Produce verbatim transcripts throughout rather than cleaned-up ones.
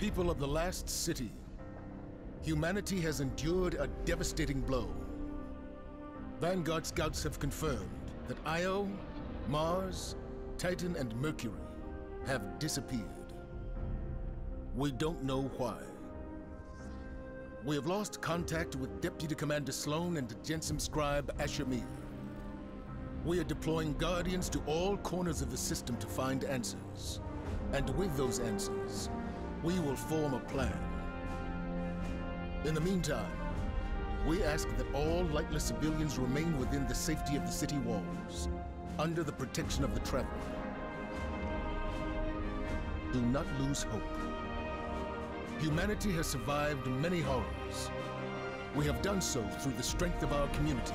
People of the last city, humanity has endured a devastating blow. Vanguard scouts have confirmed that Io, Mars, Titan, and Mercury have disappeared. We don't know why. We have lost contact with Deputy Commander Sloane and Jensen scribe Asher Meade. We are deploying guardians to all corners of the system to find answers. And with those answers, we will form a plan. In the meantime, we ask that all lightless civilians remain within the safety of the city walls, under the protection of the traveler. Do not lose hope. Humanity has survived many horrors. We have done so through the strength of our community,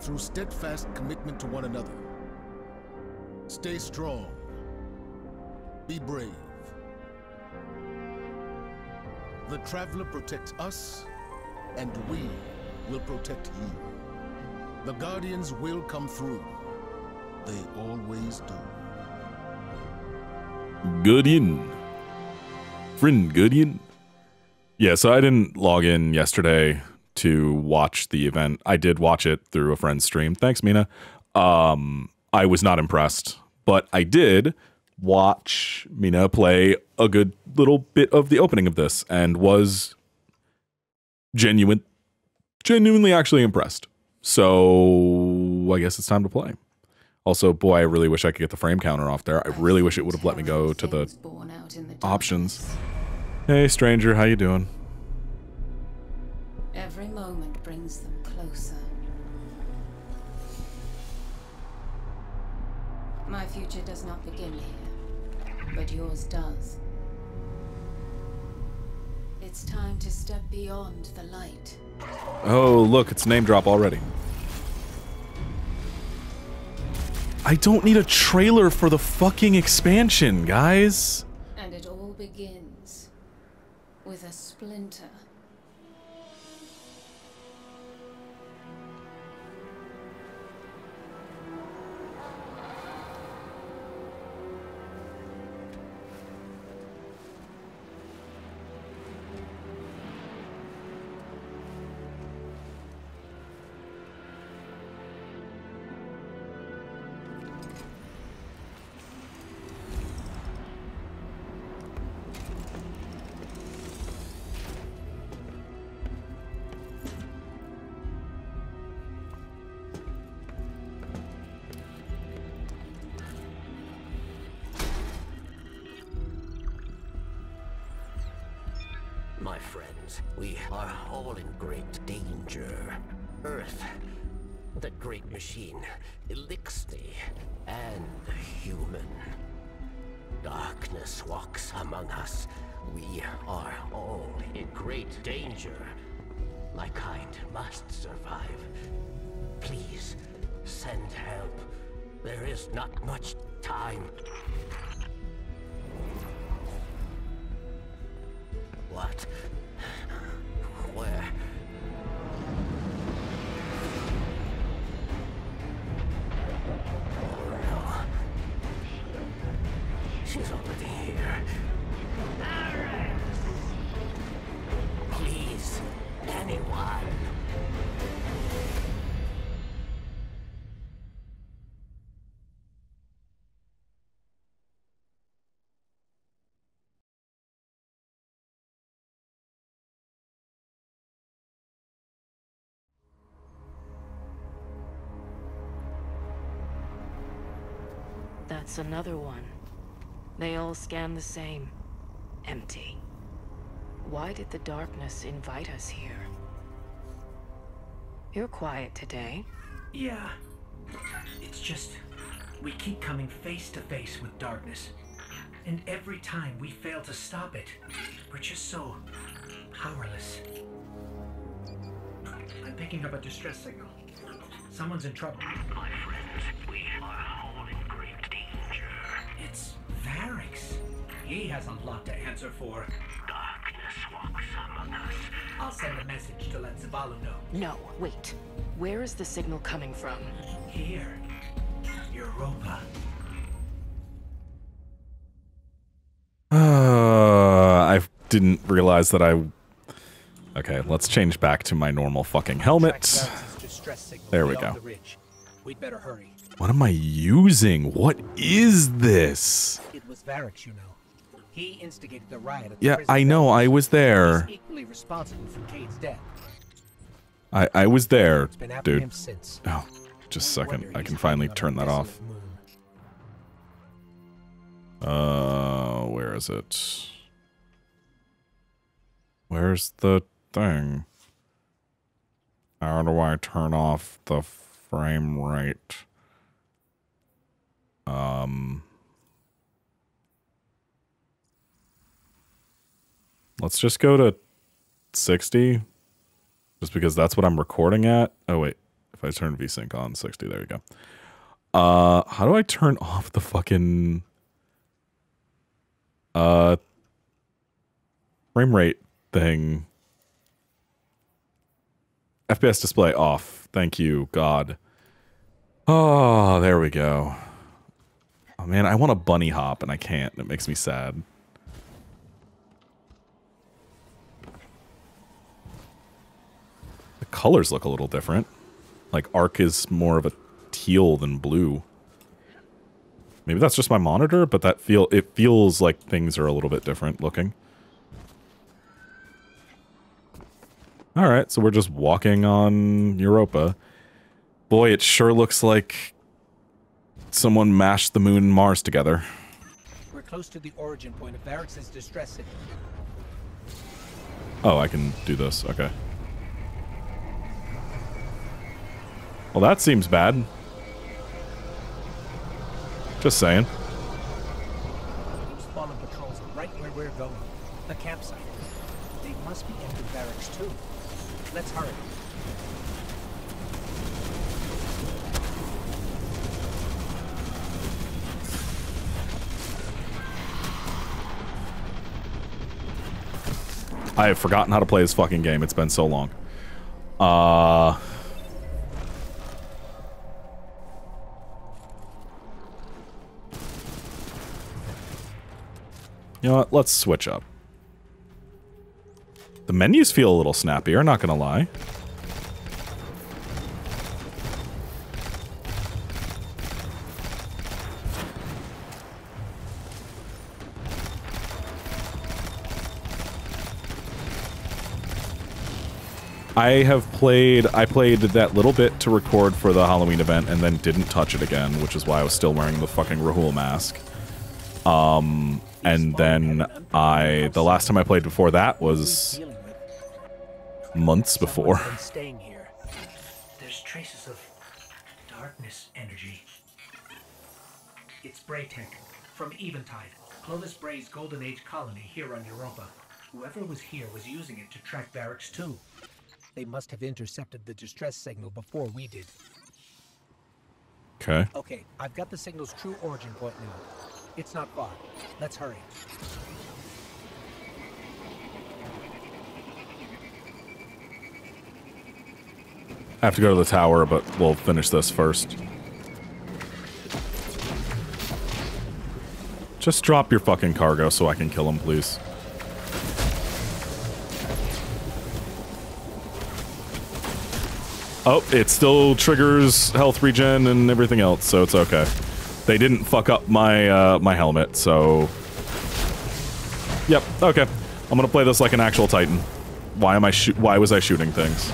through steadfast commitment to one another. Stay strong. Be brave. The Traveler protects us, and we will protect you. The Guardians will come through. They always do. Guardian. Friend Guardian. Yeah, so I didn't log in yesterday to watch the event. I did watch it through a friend's stream. Thanks, Mina. Um, I was not impressed, but I did watch Mina play a good little bit of the opening of this and was genuine, genuinely actually impressed. So I guess it's time to play. Also, boy, I really wish I could get the frame counter off there. I really wish it would have let me go to the options. Hey, stranger, how you doing? Every moment brings them closer. My future does not begin here, but yours does. It's time to step beyond the light. Oh, look, it's name drop already. I don't need a trailer for the fucking expansion, guys. And it all begins with a splinter. My friends, we are all in great danger. Earth, the great machine, Eliksni, and the human. Darkness walks among us. We are all in great danger. My kind must survive. Please, send help. There is not much time. What? Where? Oh no. She's already here. Please, anyone. That's another one. They all scan the same. Empty. Why did the darkness invite us here? You're quiet today. Yeah. It's just, we keep coming face to face with darkness. And every time we fail to stop it, we're just so powerless. I'm picking up a distress signal. Someone's in trouble. My friends, we are It's Variks. He has a lot to answer for. Darkness walks among us. I'll send a message to let Zavala know. No, wait. Where is the signal coming from? Here. Europa. Uh, I've didn't realize that I... Okay, let's change back to my normal fucking helmet. There we go. We'd better hurry. What am I using? What is this? It was Variks, you know. He instigated the riot at the prison. Yeah, I know. I was there. He's equally responsible for Cade's death. I I was there, dude. Oh, just a second. I can finally turn that off. Uh, where is it? Where's the thing? How do I turn off the frame rate? Um, let's just go to sixty, just because that's what I'm recording at. Oh wait, if I turn VSync on sixty, there you go. Uh, how do I turn off the fucking uh frame rate thing? F P S display off. Thank you, God. Oh, there we go. Oh man, I want a bunny hop and I can't. It makes me sad. The colors look a little different. Like Arc is more of a teal than blue. Maybe that's just my monitor, but that feel it feels like things are a little bit different looking. All right, so we're just walking on Europa. Boy, it sure looks like someone mashed the moon and Mars together. We're close to the origin point of Variks' distress signal. Oh, I can do this. Okay. Well, that seems bad. Just saying. Those fallen patrols are right where we're going. The campsite. They must be after Variks too. Let's hurry. I have forgotten how to play this fucking game. It's been so long. Uh... You know what? Let's switch up. The menus feel a little snappier, not gonna lie. I have played, I played that little bit to record for the Halloween event and then didn't touch it again, which is why I was still wearing the fucking Rahul mask. Um, and then I, the last time I played before that was months before. There's traces of darkness energy. It's Braytech from Eventide, Clovis Bray's Golden Age colony here on Europa. Whoever was here was using it to track Variks too. They must have intercepted the distress signal before we did. Okay. Okay, I've got the signal's true origin point now. It's not far. Let's hurry. I have to go to the tower, but we'll finish this first. Just drop your fucking cargo so I can kill him, please. Oh, it still triggers health regen and everything else, so it's okay. They didn't fuck up my, uh, my helmet, so... Yep, okay. I'm gonna play this like an actual Titan. Why am I shoot- why was I shooting things?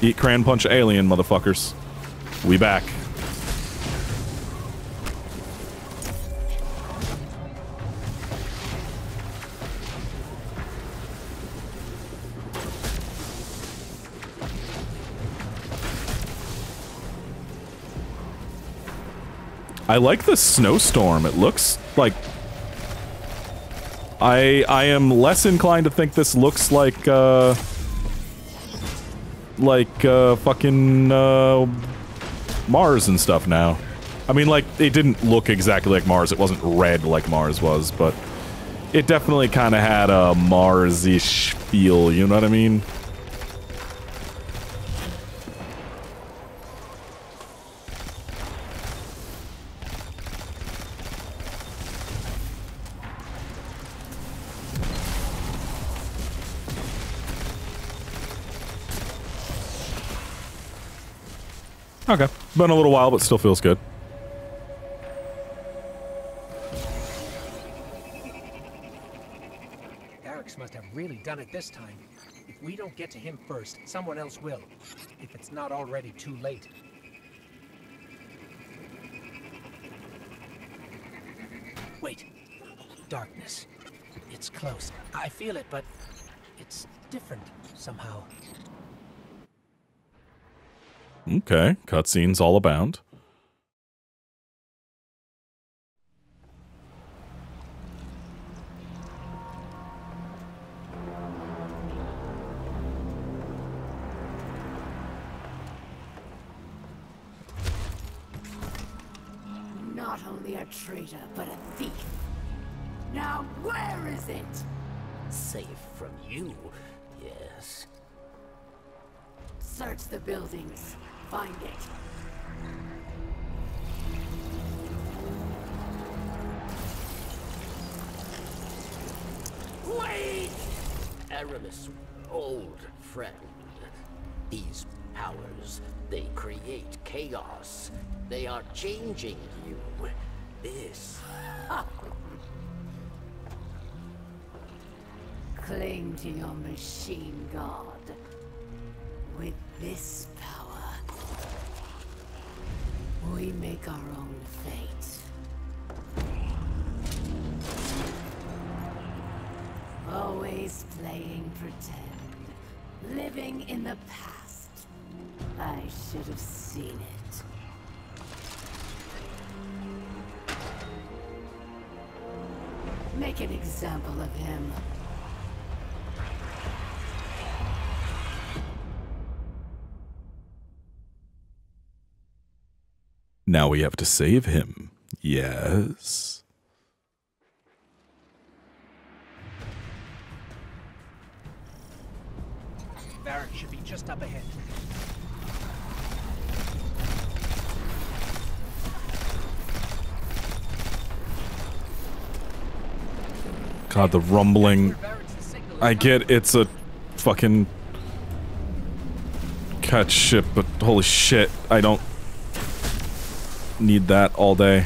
Eat Cran Punch Alien, motherfuckers. We back. I like the snowstorm. It looks like... I I am less inclined to think this looks like, uh... Like, uh, fucking, uh... Mars and stuff now. I mean, like, it didn't look exactly like Mars. It wasn't red like Mars was, but... It definitely kind of had a Mars-ish feel, you know what I mean? Okay. Been a little while, but still feels good. Variks must have really done it this time. If we don't get to him first, someone else will. If it's not already too late. Wait. Darkness. It's close. I feel it, but it's different somehow. Okay, cutscenes all abound. Not only a traitor, but a thief. Now where is it? Safe from you, yes. Search the buildings. Find it. Wait! Eramis, old friend. These powers, they create chaos. They are changing you. This. Cling to your machine god. With this power, we make our own fate. Always playing pretend, living in the past. I should have seen it. Make an example of him. Now we have to save him. Yes. Variks should be just up ahead. God, the rumbling. I get it's a fucking catch ship, but holy shit, I don't need that all day.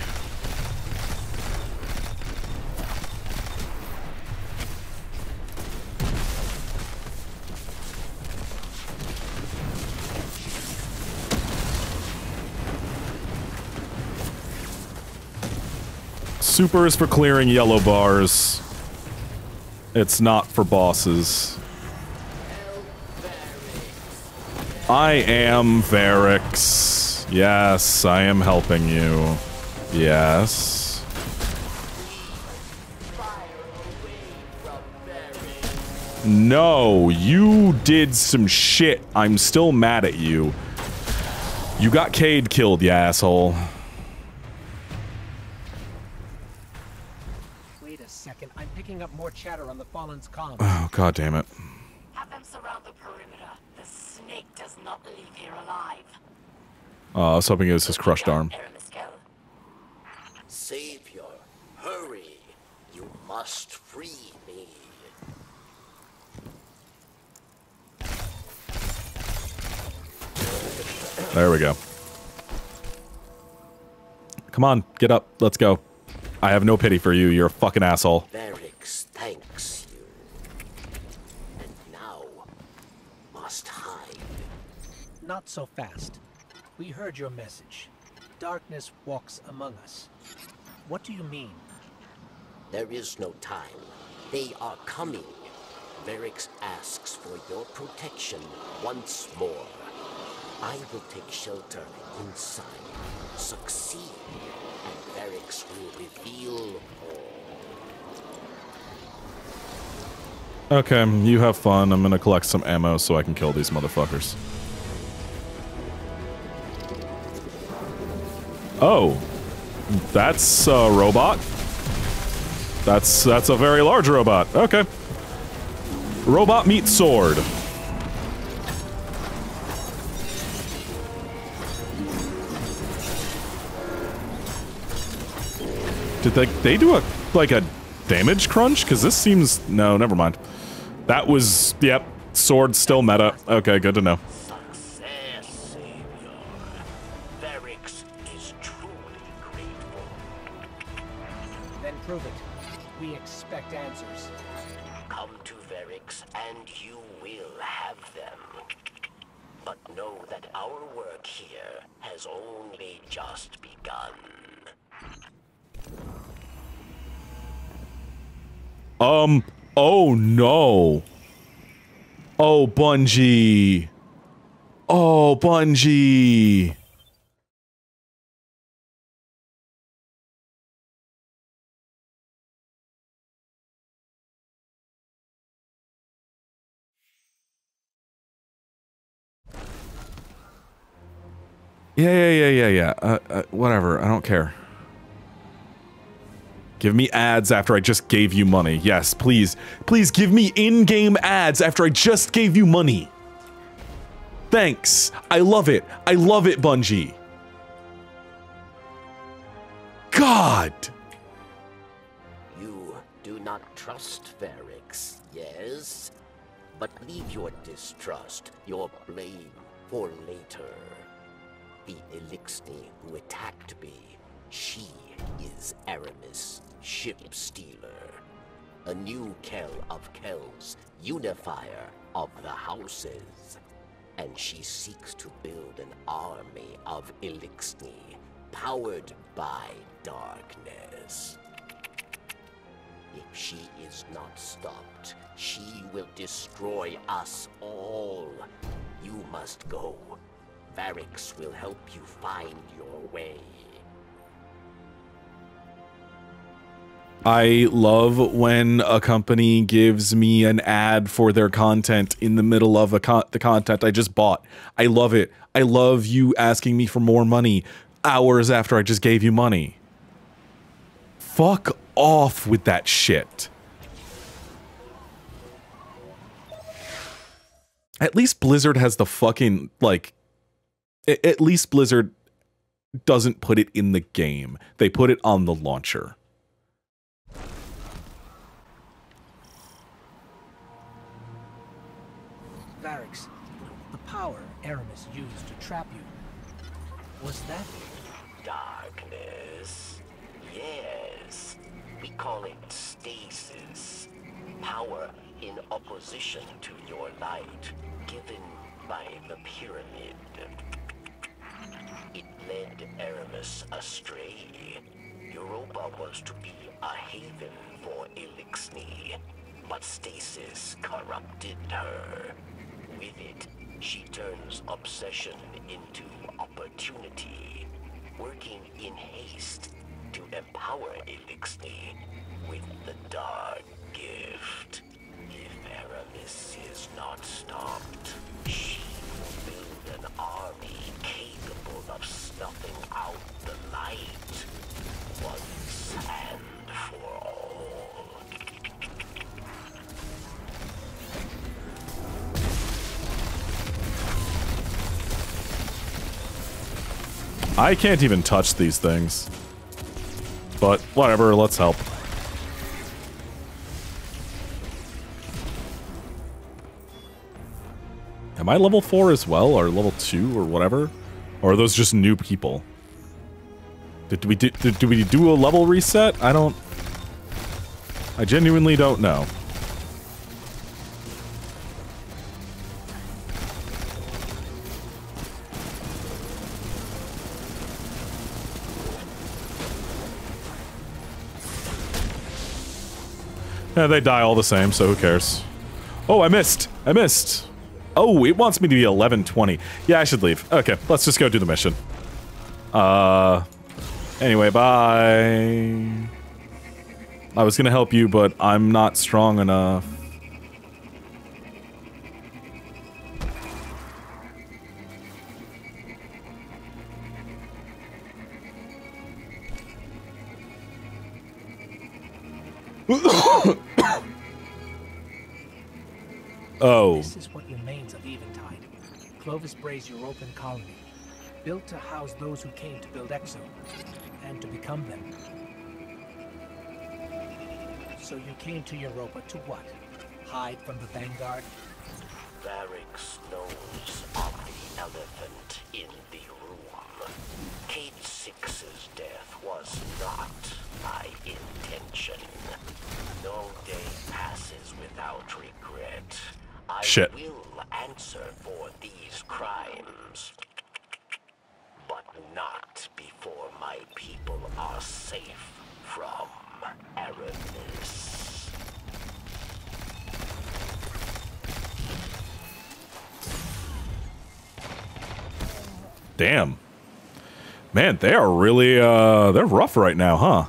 Super is for clearing yellow bars. It's not for bosses. I am Variks. Yes, I am helping you. Yes. No, you did some shit. I'm still mad at you. You got Cade killed, you asshole. Wait a second. I'm picking up more chatter on the Fallen's comm. Oh, god damn it. Have them surround the perimeter. The snake does not leave here alive. Uh, I was hoping it was his crushed arm. Savior, hurry! You must free me. There we go. Come on, get up. Let's go. I have no pity for you. You're a fucking asshole. Variks thanks you. And now, must hide. Not so fast. We heard your message. Darkness walks among us. What do you mean? There is no time. They are coming. Variks asks for your protection once more. I will take shelter inside. Succeed, and Variks will reveal all. Okay, you have fun. I'm gonna collect some ammo so I can kill these motherfuckers. Oh, that's a robot. That's that's a very large robot. Okay. Robot meat sword. Did they they do a like a damage crunch? Because this seems no, never mind. That was yep. Sword still meta. Okay, good to know. and prove it. We expect answers. Come to Variks, and you will have them. But know that our work here has only just begun. Um, oh no. Oh, Bungie. Oh, Bungie. Yeah, yeah, yeah, yeah, yeah. Uh, uh, whatever. I don't care. Give me ads after I just gave you money. Yes, please. Please give me in-game ads after I just gave you money. Thanks. I love it. I love it, Bungie. God! You do not trust Variks, yes? But leave your distrust, your blame, for later. The Eliksni who attacked me, she is Eramis, ship stealer, a new Kel of Kells, unifier of the houses, and she seeks to build an army of Eliksni, powered by darkness. If she is not stopped, she will destroy us all. You must go. Variks will help you find your way. I love when a company gives me an ad for their content in the middle of a con the content I just bought. I love it. I love you asking me for more money hours after I just gave you money. Fuck off with that shit. At least Blizzard has the fucking, like... At least Blizzard doesn't put it in the game. They put it on the launcher. Variks, the power Eramis used to trap you, was that darkness? Yes. We call it stasis. Power in opposition to your light, given by the pyramid. It led Eramis astray. Europa was to be a haven for Eliksni, but Stasis corrupted her. With it, she turns obsession into opportunity, working in haste to empower Eliksni with the dark gift. If Eramis is not stopped, she will build an army capable of snuffing out the light once and for all. I can't even touch these things. But whatever, let's help. Am I level four as well, or level two, or whatever? Or are those just new people? Did we do, did, did we do a level reset? I don't... I genuinely don't know. Yeah, they die all the same, so who cares? Oh, I missed! I missed! Oh, it wants me to be eleven twenty. Yeah, I should leave. Okay, let's just go do the mission. Uh, anyway, bye. I was gonna help you, but I'm not strong enough. Oh. This is what remains of Eventide, Clovis Bray's European colony, built to house those who came to build Exo, and to become them. So you came to Europa to what? Hide from the Vanguard? Variks knows of the elephant in the room. Kate Six's death was not my intention. No day passes without regret. I Shit. will answer for these crimes, but not before my people are safe from Eramis. Damn. Man, they are really, uh, they're rough right now, huh?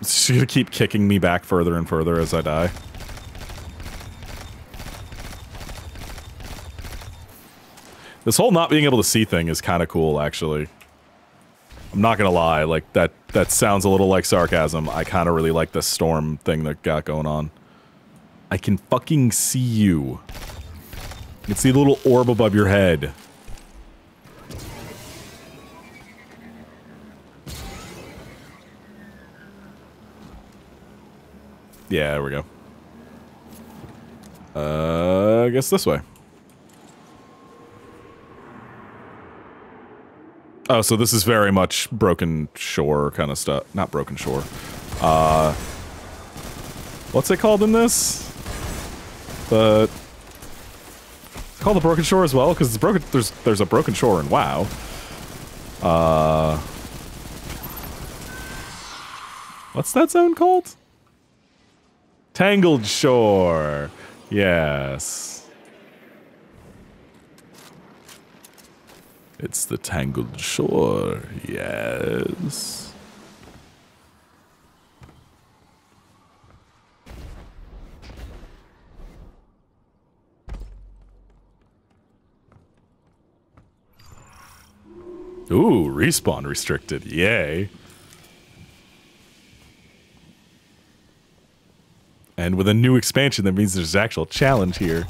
It's just gonna keep kicking me back further and further as I die. This whole not being able to see thing is kind of cool, actually. I'm not gonna lie, like, that, that sounds a little like sarcasm. I kind of really like this storm thing that got going on. I can fucking see you. You can see the little orb above your head. Yeah, there we go. Uh, I guess this way. Oh, so this is very much Broken Shore kind of stuff. Not Broken Shore. Uh, what's it called in this? The... It's called the Broken Shore as well, because it's broken. There's there's a Broken Shore in WoW. Uh, what's that zone called? Tangled Shore. Yes. It's the Tangled Shore. Yes. Ooh, respawn restricted. Yay. And with a new expansion, that means there's actual challenge here.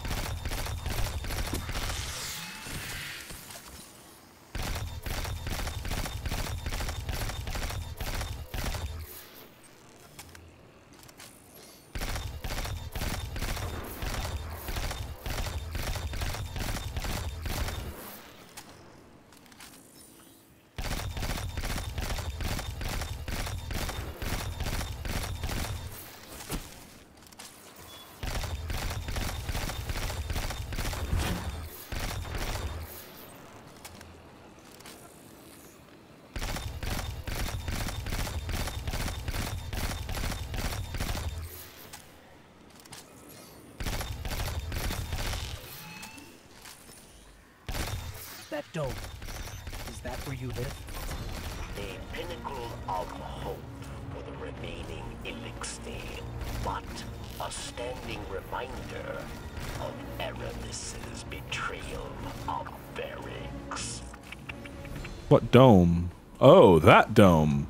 Dome. Oh, that dome.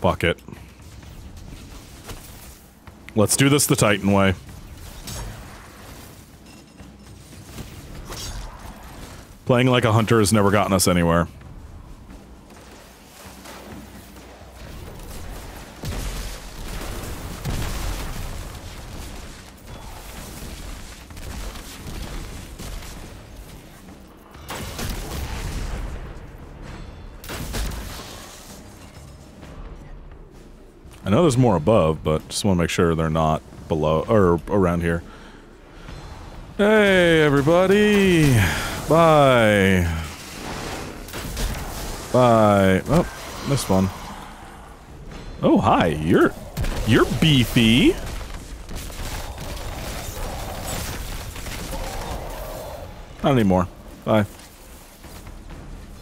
Fuck it. Let's do this the Titan way. Playing like a hunter has never gotten us anywhere. I know there's more above, but just want to make sure they're not below or around here. Hey, everybody! Bye. Bye. Oh, missed one. Oh, hi. You're you're beefy. Not anymore. Bye.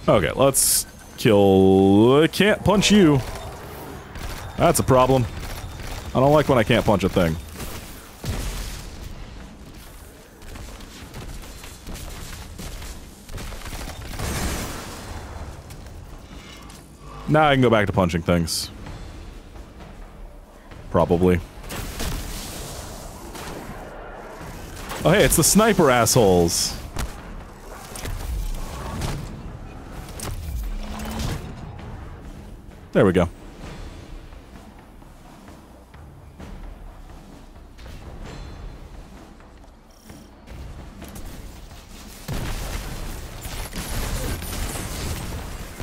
Okay, let's kill. I can't punch you. That's a problem. I don't like when I can't punch a thing. Now I can go back to punching things. Probably. Oh, hey, it's the sniper assholes. There we go.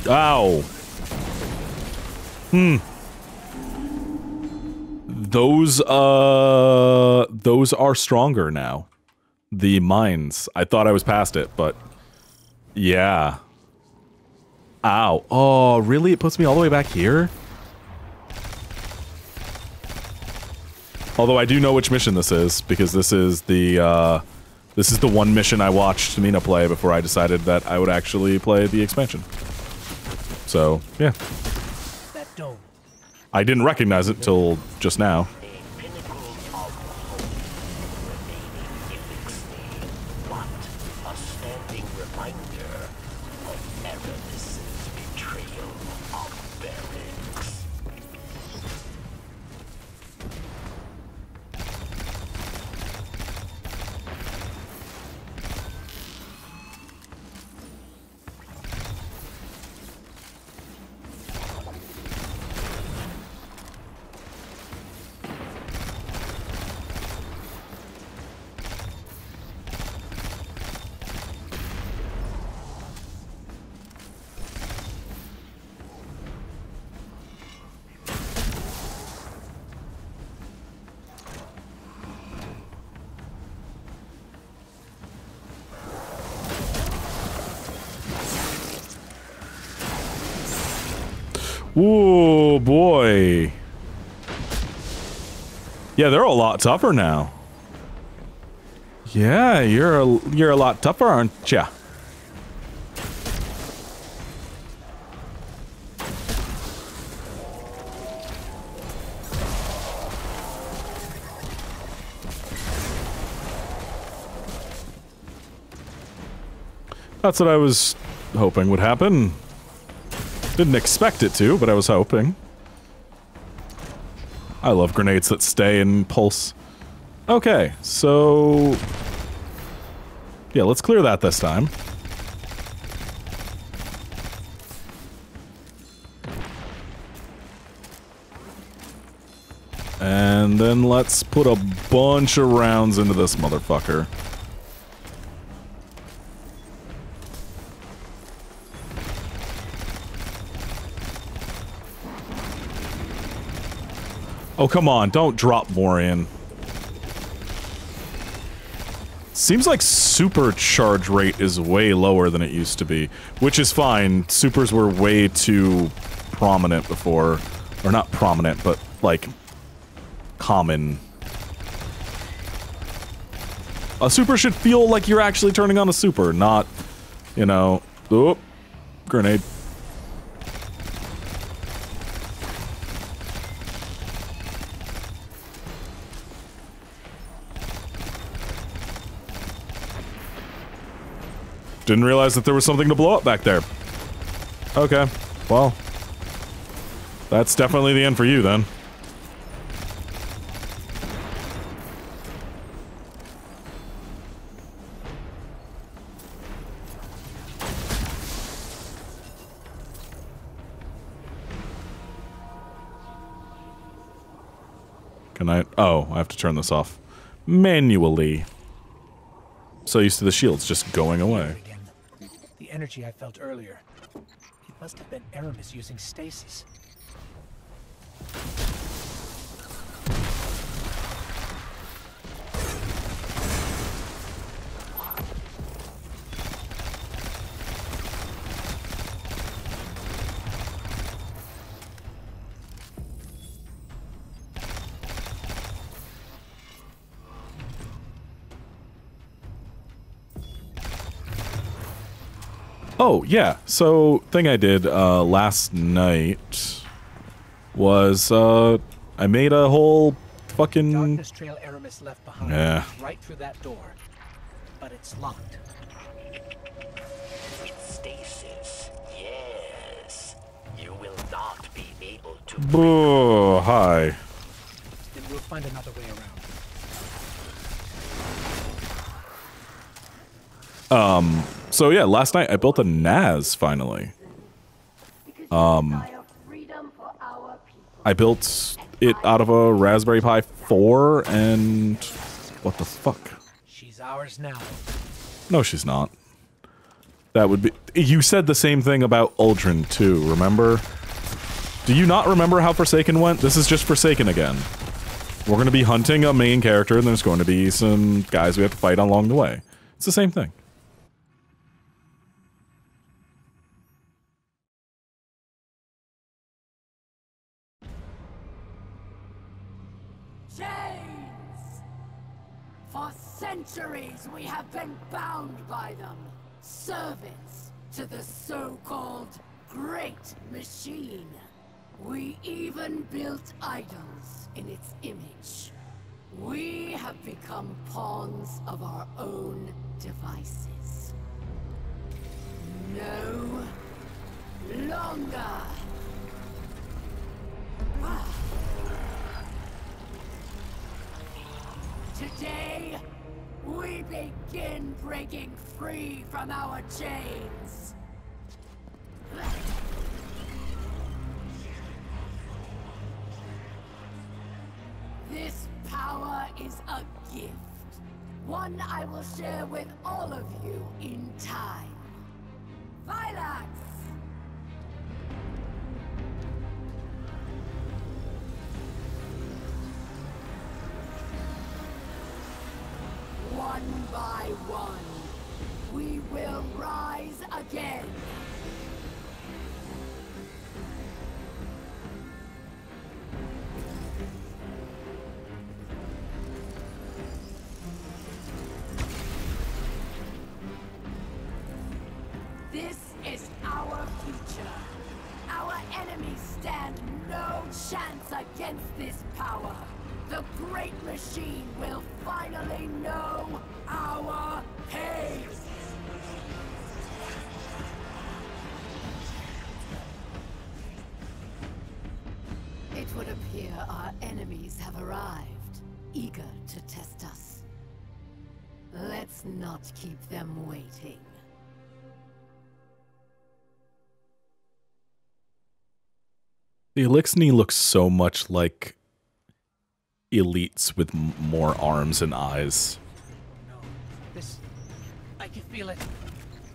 Ow. Hmm. Those, uh, those are stronger now. The mines. I thought I was past it, but yeah. Ow. Oh, really? It puts me all the way back here? Although I do know which mission this is, because this is the, uh, this is the one mission I watched Mina play before I decided that I would actually play the expansion. So, yeah. That dome. I didn't recognize it till just now. Ooh, boy. Yeah, they're a lot tougher now. Yeah, you're a, you're a lot tougher, aren't ya? That's what I was hoping would happen. Didn't expect it to, but I was hoping. I love grenades that stay and pulse. Okay, so... yeah, let's clear that this time. And then let's put a bunch of rounds into this motherfucker. Oh, come on, don't drop more in. Seems like super charge rate is way lower than it used to be, which is fine. Supers were way too prominent before. Or not prominent, but, like, common. A super should feel like you're actually turning on a super, not, you know... oh, grenade. Didn't realize that there was something to blow up back there. Okay, well. That's definitely the end for you, then. Can I... oh, I have to turn this off. Manually. So used to the shields just going away. Energy I felt earlier. It must have been Eramis using stasis. Oh, yeah, so thing I did uh, last night was uh, I made a whole fucking... darkness trail Eramis left behind, yeah. Right through that door, but it's locked. It's stasis, yes. You will not be able to... oh, hi. Then we'll find another way around. Um, so yeah, last night I built a N A S finally. Um, I built it out of a Raspberry Pi four and what the fuck? She's ours now. No, she's not. That would be. You said the same thing about Uldren too. Remember? Do you not remember how Forsaken went? This is just Forsaken again. We're going to be hunting a main character, and there's going to be some guys we have to fight along the way. It's the same thing. Centuries we have been bound by them, servants to the so-called Great Machine. We even built idols in its image. We have become pawns of our own devices. No longer. Today, we begin breaking free from our chains. This power is a gift, one I will share with all of you in time. Variks! One by one, we will rise again. This is our future. Our enemies stand no chance against this power. The Great Machine will finally know our pain. It would appear our enemies have arrived, eager to test us. Let's not keep them waiting. The Eliksni looks so much like elites with m more arms and eyes. No, this, I can feel it.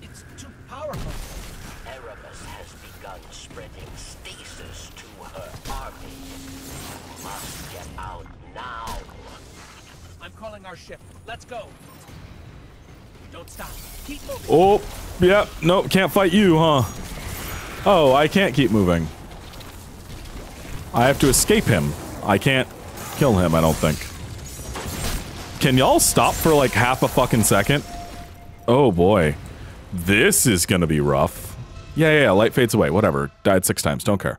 It's too powerful. Eramis has begun spreading stasis to her army. You must get out now. I'm calling our ship. Let's go. Don't stop. Keep moving. Oh, yeah. No, can't fight you, huh? Oh, I can't keep moving. I have to escape him. I can't kill him, I don't think. Can y'all stop for like half a fucking second? Oh boy. This is gonna be rough. Yeah, yeah, yeah, light fades away, whatever. Died six times, don't care.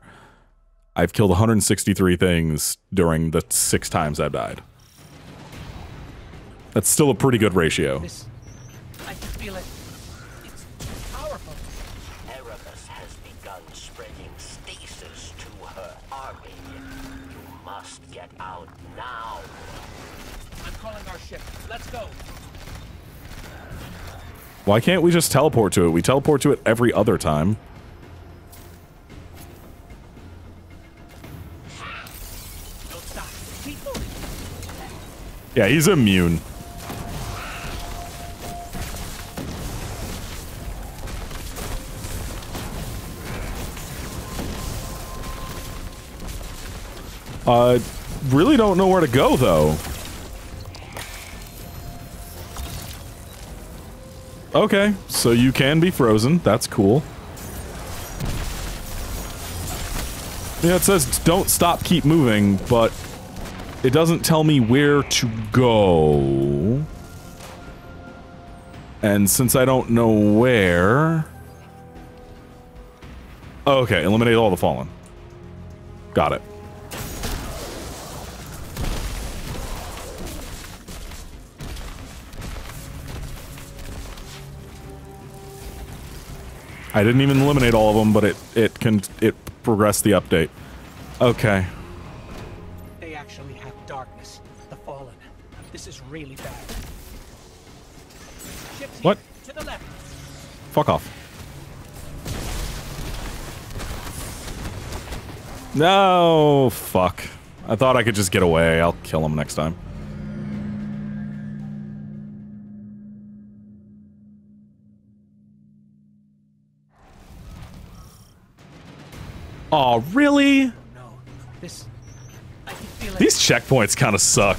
I've killed one hundred sixty-three things during the six times I've died. That's still a pretty good ratio. This, I can feel it. It's too powerful. Eramis has begun spreading stasis to her army. You must get out now. I'm calling our ship. Let's go. Why can't we just teleport to it? We teleport to it every other time. Don't stop. Keep moving. Yeah, he's immune. Uh, really don't know where to go, though. Okay, so you can be frozen. That's cool. Yeah, it says don't stop, keep moving, but it doesn't tell me where to go. And since I don't know where... Okay, eliminate all the fallen. Got it. I didn't even eliminate all of them, but it it can it progressed the update. Okay. They actually have darkness. The fallen. This is really bad. Ships what? To the the left. Fuck off. No, fuck. I thought I could just get away. I'll kill him next time. Aw, oh, really? No, this, I can feel it. These checkpoints kind of suck.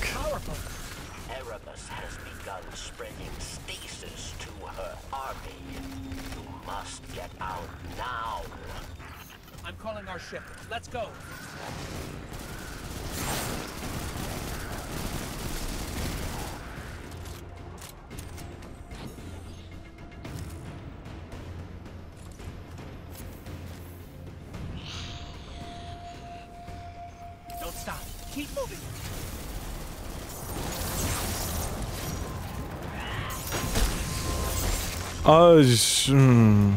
Eramis has begun spreading stasis to her army. You must get out now. I'm calling our ship. Let's go. Keep moving. Oh, sh mm.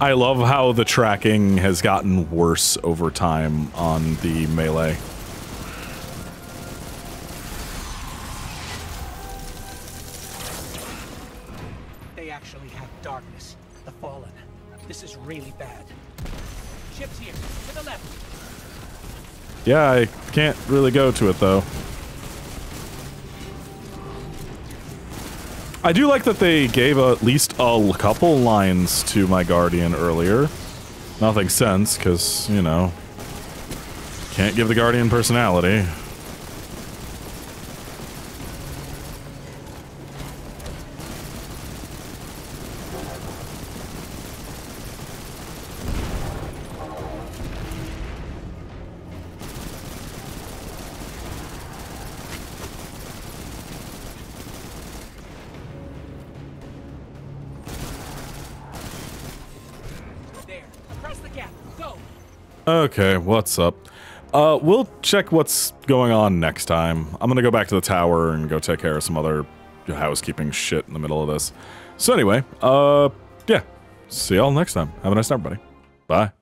I love how the tracking has gotten worse over time on the melee. Yeah, I can't really go to it, though. I do like that they gave at least a couple lines to my Guardian earlier. Nothing since, because, you know, can't give the Guardian personality. Okay, what's up? Uh, we'll check what's going on next time. I'm gonna go back to the tower and go take care of some other housekeeping shit in the middle of this. So anyway, uh, yeah. See y'all next time. Have a nice night, everybody. Bye.